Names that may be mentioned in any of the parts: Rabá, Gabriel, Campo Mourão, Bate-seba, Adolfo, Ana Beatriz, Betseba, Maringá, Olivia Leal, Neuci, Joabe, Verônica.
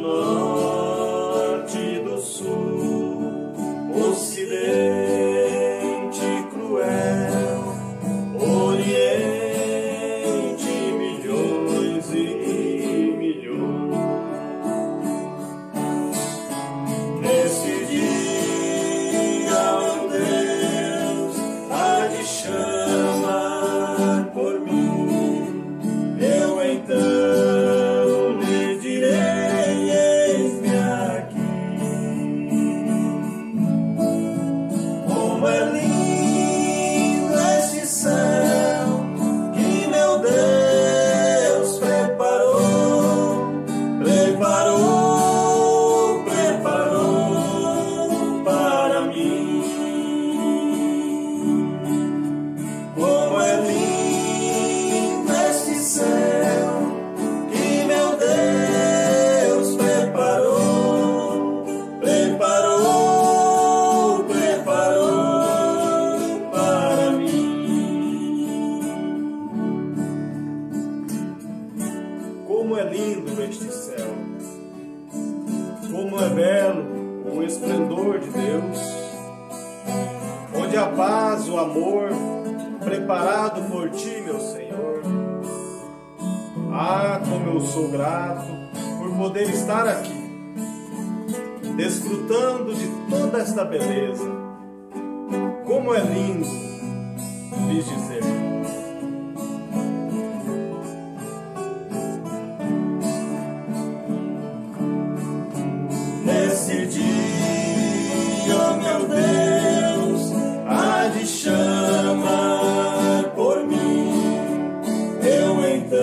norte, do sul, ocidente cruel, oriente, milhões e milhões. Nesse dia, ó Deus, há de chamar por mim, eu então sou grato por poder estar aqui, desfrutando de toda esta beleza. Como é lindo, lhes dizer. Nesse dia, ó meu Deus, há de chamar por mim, eu então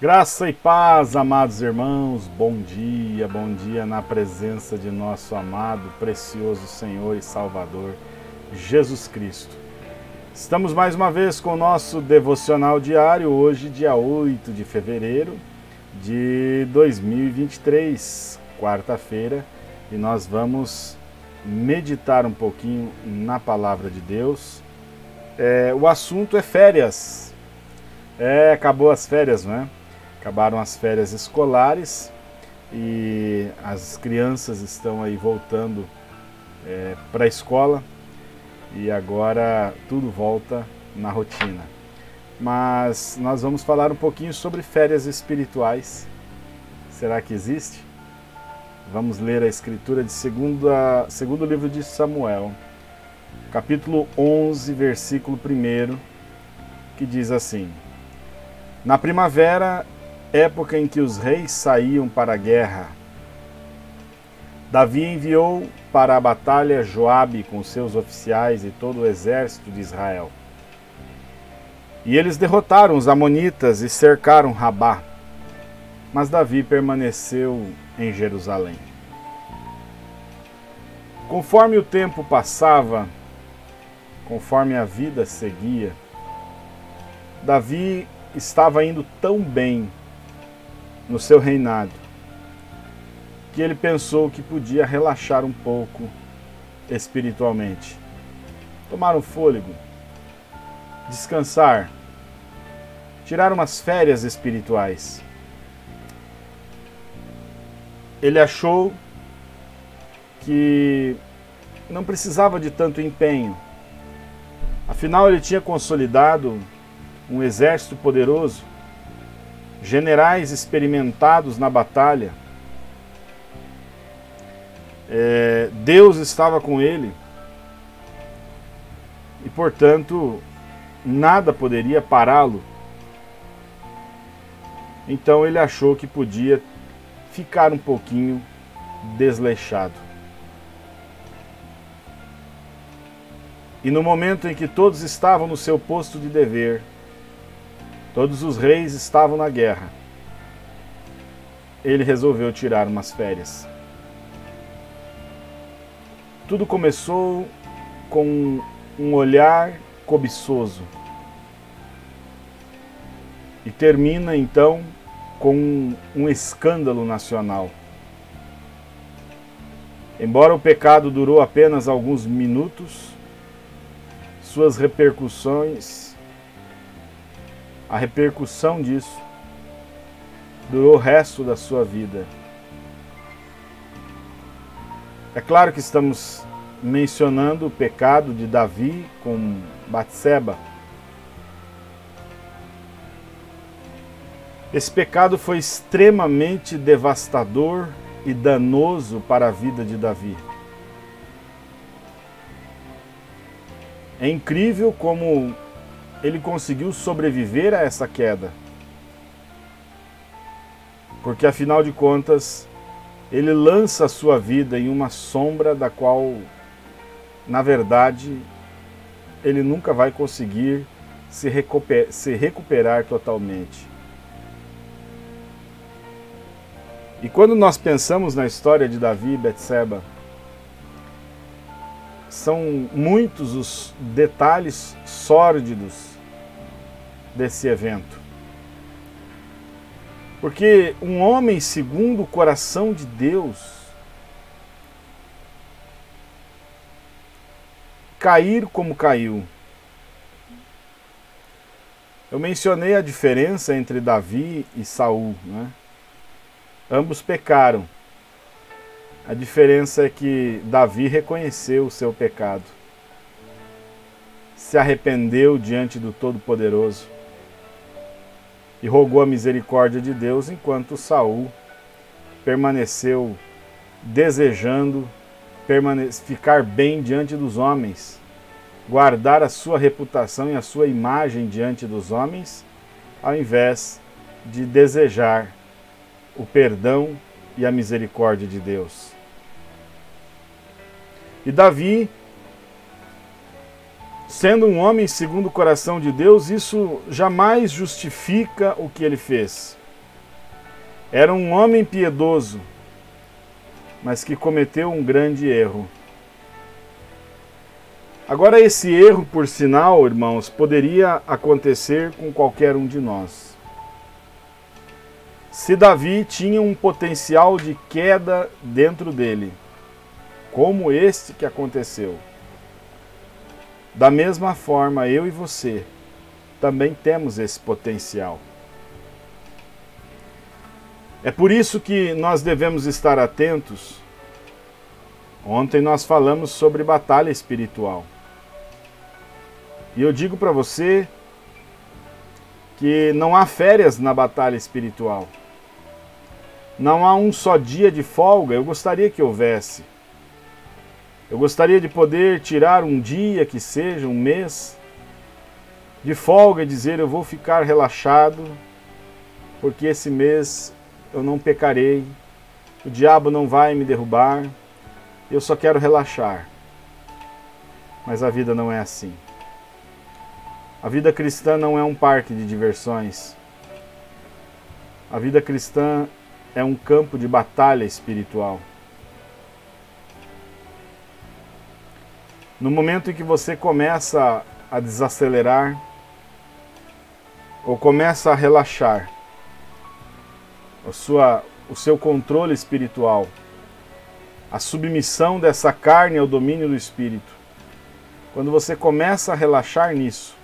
graça e paz, amados irmãos, bom dia na presença de nosso amado, precioso Senhor e Salvador, Jesus Cristo. Estamos mais uma vez com o nosso devocional diário, hoje dia 8 de fevereiro de 2023, quarta-feira, e nós vamos meditar um pouquinho na Palavra de Deus. O assunto é férias, acabou as férias, não é? Acabaram as férias escolares e as crianças estão aí voltando para a escola e agora tudo volta na rotina. Mas nós vamos falar um pouquinho sobre férias espirituais. Será que existe? Vamos ler a escritura de segundo livro de Samuel, capítulo 11, versículo 1, que diz assim: na primavera, época em que os reis saíam para a guerra, Davi enviou para a batalha Joabe com seus oficiais e todo o exército de Israel. E eles derrotaram os amonitas e cercaram Rabá, mas Davi permaneceu em Jerusalém. Conforme o tempo passava, conforme a vida seguia, Davi estava indo tão bem no seu reinado, que ele pensou que podia relaxar um pouco espiritualmente, tomar um fôlego, descansar, tirar umas férias espirituais. Ele achou que não precisava de tanto empenho, afinal ele tinha consolidado um exército poderoso, generais experimentados na batalha. Deus estava com ele e, portanto, nada poderia pará-lo. Então ele achou que podia ficar um pouquinho desleixado. E no momento em que todos estavam no seu posto de dever, todos os reis estavam na guerra, ele resolveu tirar umas férias. Tudo começou com um olhar cobiçoso e termina então com um escândalo nacional. Embora o pecado durou apenas alguns minutos, suas repercussões, a repercussão disso durou o resto da sua vida. É claro que estamos mencionando o pecado de Davi com Bate-seba. Esse pecado foi extremamente devastador e danoso para a vida de Davi. É incrível como ele conseguiu sobreviver a essa queda, porque afinal de contas ele lança a sua vida em uma sombra da qual, na verdade, ele nunca vai conseguir se recuperar totalmente. E quando nós pensamos na história de Davi e Betseba, são muitos os detalhes sórdidos desse evento. Porque um homem segundo o coração de Deus cair como caiu. Eu mencionei a diferença entre Davi e Saul, né? Ambos pecaram. A diferença é que Davi reconheceu o seu pecado, se arrependeu diante do Todo-Poderoso e rogou a misericórdia de Deus, enquanto Saul permaneceu desejando ficar bem diante dos homens, guardar a sua reputação e a sua imagem diante dos homens, ao invés de desejar o perdão e a misericórdia de Deus. E Davi, sendo um homem segundo o coração de Deus, isso jamais justifica o que ele fez. Era um homem piedoso, mas que cometeu um grande erro. Agora, esse erro, por sinal, irmãos, poderia acontecer com qualquer um de nós. Se Davi tinha um potencial de queda dentro dele, como este que aconteceu, da mesma forma eu e você também temos esse potencial. É por isso que nós devemos estar atentos. Ontem nós falamos sobre batalha espiritual. E eu digo para você que não há férias na batalha espiritual. Não há um só dia de folga. Eu gostaria que houvesse. Eu gostaria de poder tirar um dia, que seja um mês, de folga e dizer: eu vou ficar relaxado, porque esse mês eu não pecarei, o diabo não vai me derrubar, eu só quero relaxar. Mas a vida não é assim. A vida cristã não é um parque de diversões. A vida cristã é um campo de batalha espiritual. No momento em que você começa a desacelerar, ou começa a relaxar, o seu controle espiritual, a submissão dessa carne ao domínio do espírito. Quando você começa a relaxar nisso,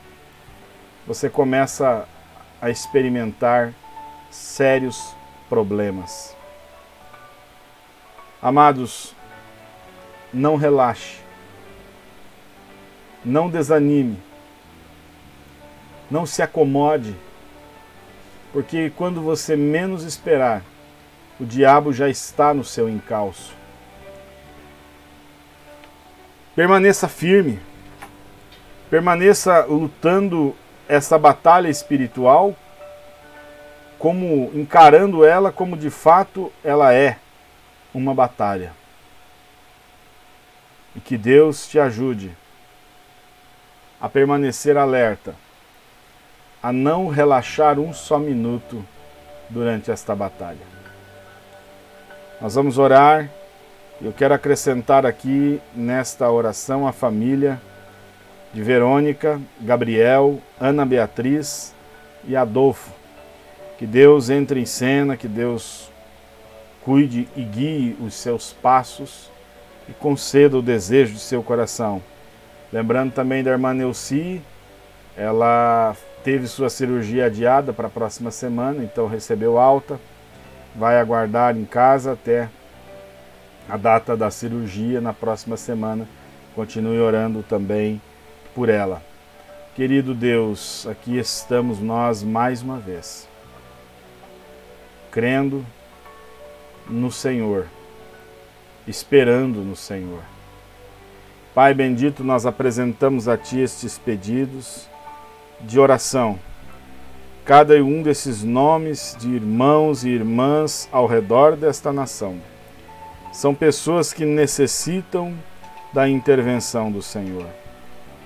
você começa a experimentar sérios problemas. Amados, não relaxe, não desanime, não se acomode, porque quando você menos esperar, o diabo já está no seu encalço. Permaneça firme, permaneça lutando essa batalha espiritual, como encarando ela como de fato ela é, uma batalha. E que Deus te ajude a permanecer alerta, a não relaxar um só minuto durante esta batalha. Nós vamos orar, eu quero acrescentar aqui nesta oração a família de Verônica, Gabriel, Ana Beatriz e Adolfo. Que Deus entre em cena, que Deus cuide e guie os seus passos e conceda o desejo do seu coração. Lembrando também da irmã Neuci, ela teve sua cirurgia adiada para a próxima semana, então recebeu alta, vai aguardar em casa até a data da cirurgia na próxima semana. Continue orando também por ela. Querido Deus, aqui estamos nós mais uma vez, crendo no Senhor, esperando no Senhor. Pai bendito, nós apresentamos a Ti estes pedidos de oração, cada um desses nomes de irmãos e irmãs ao redor desta nação. São pessoas que necessitam da intervenção do Senhor.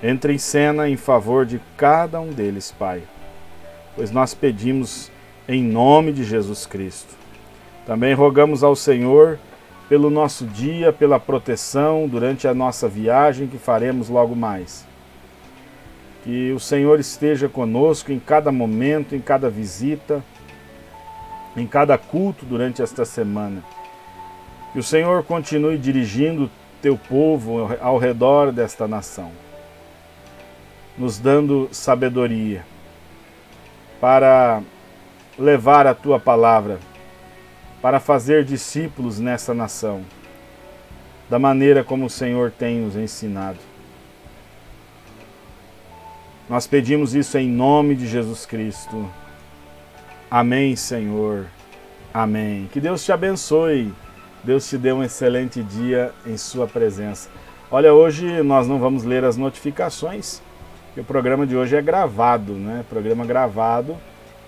Entre em cena em favor de cada um deles, Pai, pois nós pedimos em nome de Jesus Cristo. Também rogamos ao Senhor pelo nosso dia, pela proteção durante a nossa viagem que faremos logo mais. Que o Senhor esteja conosco em cada momento, em cada visita, em cada culto durante esta semana. Que o Senhor continue dirigindo o Teu povo ao redor desta nação, nos dando sabedoria para levar a Tua palavra, para fazer discípulos nessa nação, da maneira como o Senhor tem nos ensinado. Nós pedimos isso em nome de Jesus Cristo. Amém, Senhor. Amém. Que Deus te abençoe. Deus te dê um excelente dia em sua presença. Olha, hoje nós não vamos ler as notificações, porque o programa de hoje é gravado, né? Programa gravado.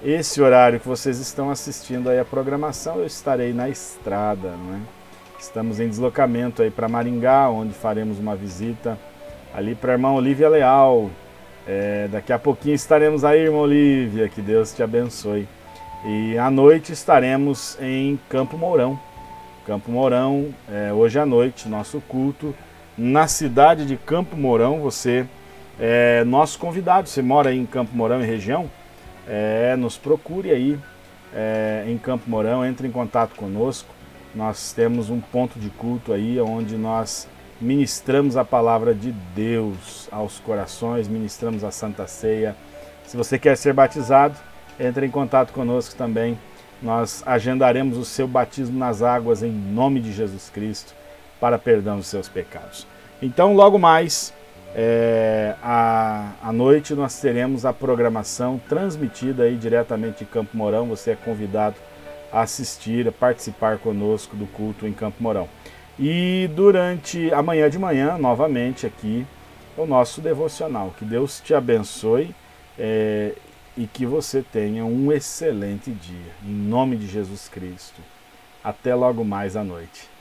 Esse horário que vocês estão assistindo aí a programação, eu estarei na estrada, né? Estamos em deslocamento aí para Maringá, onde faremos uma visita ali para a irmã Olivia Leal. Daqui a pouquinho estaremos aí, irmã Olivia, que Deus te abençoe. E à noite estaremos em Campo Mourão. Campo Mourão, hoje à noite, nosso culto na cidade de Campo Mourão. Você é nosso convidado, você mora aí em Campo Mourão e região? Nos procure aí em Campo Mourão, entre em contato conosco. Nós temos um ponto de culto aí onde nós ministramos a palavra de Deus aos corações, ministramos a Santa Ceia. Se você quer ser batizado, entre em contato conosco também. Nós agendaremos o seu batismo nas águas em nome de Jesus Cristo para perdão dos seus pecados. Então, logo mais à noite nós teremos a programação transmitida aí diretamente de Campo Mourão. Você é convidado a assistir, a participar conosco do culto em Campo Mourão. E durante amanhã de manhã, novamente aqui, o nosso devocional. Que Deus te abençoe e que você tenha um excelente dia. Em nome de Jesus Cristo. Até logo mais à noite.